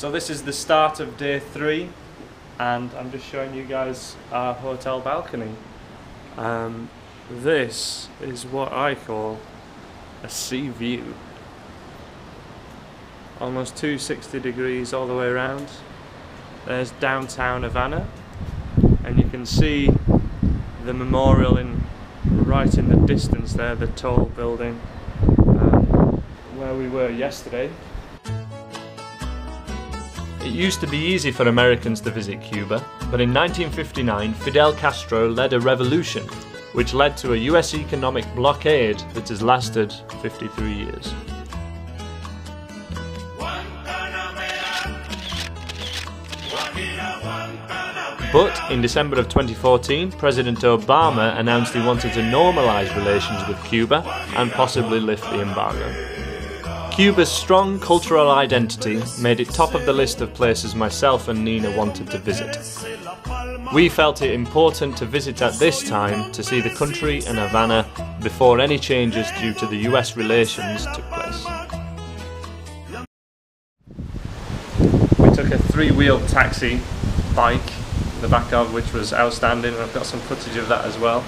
So this is the start of day 3, and I'm just showing you guys our hotel balcony. This is what I call a sea view. Almost 260 degrees all the way around. There's downtown Havana, and you can see the memorial in right in the distance there, the tall building where we were yesterday. It used to be easy for Americans to visit Cuba, but in 1959 Fidel Castro led a revolution which led to a US economic blockade that has lasted 53 years. But in December of 2014, President Obama announced he wanted to normalise relations with Cuba and possibly lift the embargo. Cuba's strong cultural identity made it top of the list of places myself and Nina wanted to visit. We felt it important to visit at this time to see the country and Havana before any changes due to the US relations took place. We took a 3-wheeled taxi bike, the back of which was outstanding, and I've got some footage of that as well.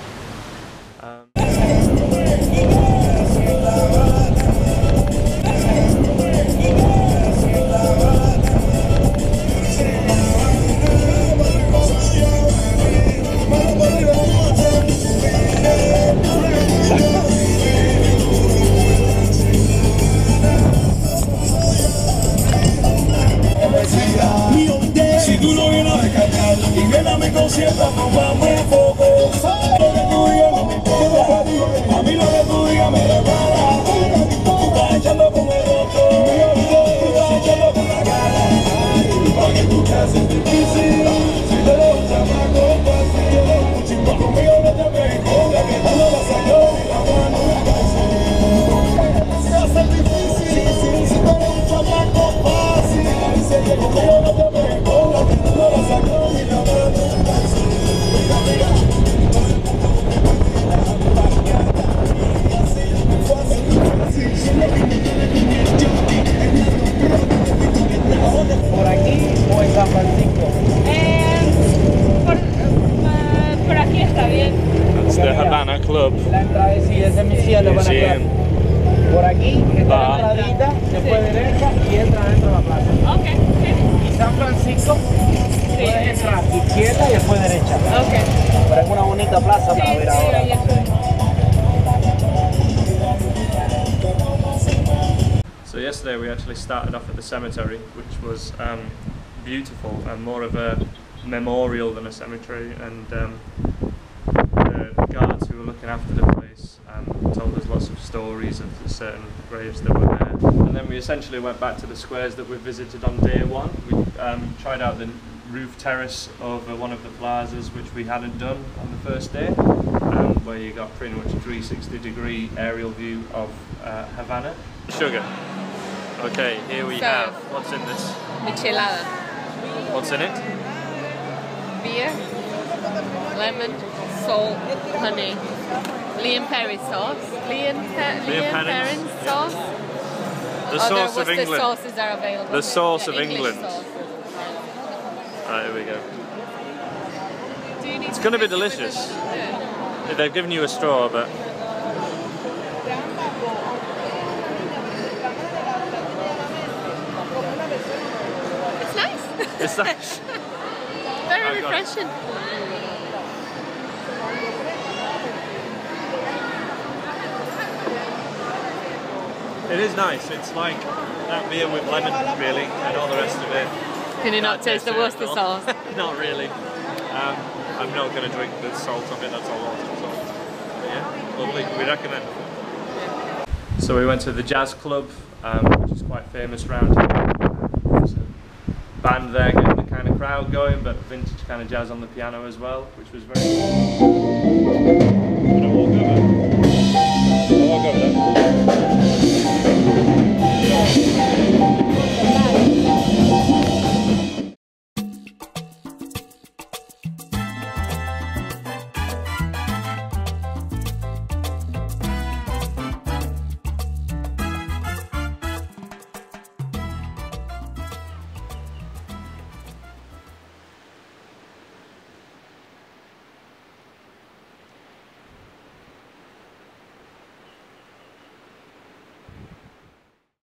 That's the Havana Club Museum. So yesterday we actually started off at the cemetery, which was beautiful and more of a memorial than a cemetery, and the guards who were looking after the place told us lots of stories of the certain graves that were there. And then we essentially went back to the squares that we visited on day 1. We tried out the roof terrace over one of the plazas, which we hadn't done on the first day, where you got pretty much a 360 degree aerial view of Havana. Sugar. Okay, here we have, what's in this? Michelada. What's in it? Beer, lemon, salt, honey, Liam Perry sauce, Liam Perrin sauce. The sauce of England. The sauces are available. The sauce of England. Sauce. Right, here we go. It's going to be delicious. Yeah. They've given you a straw, but... It's nice. It's nice. Very refreshing. It is nice. It's like that beer with lemon, really, and all the rest of it. Can you not taste the Worcester sauce? Not really. I'm not going to drink the salt of it. That's a lot of salt. But yeah, lovely. We recommend it. So we went to the jazz club, which is quite famous around here. There's a band there getting the kind of crowd going, but vintage kind of jazz on the piano as well, which was very cool. I'm going to walk over there.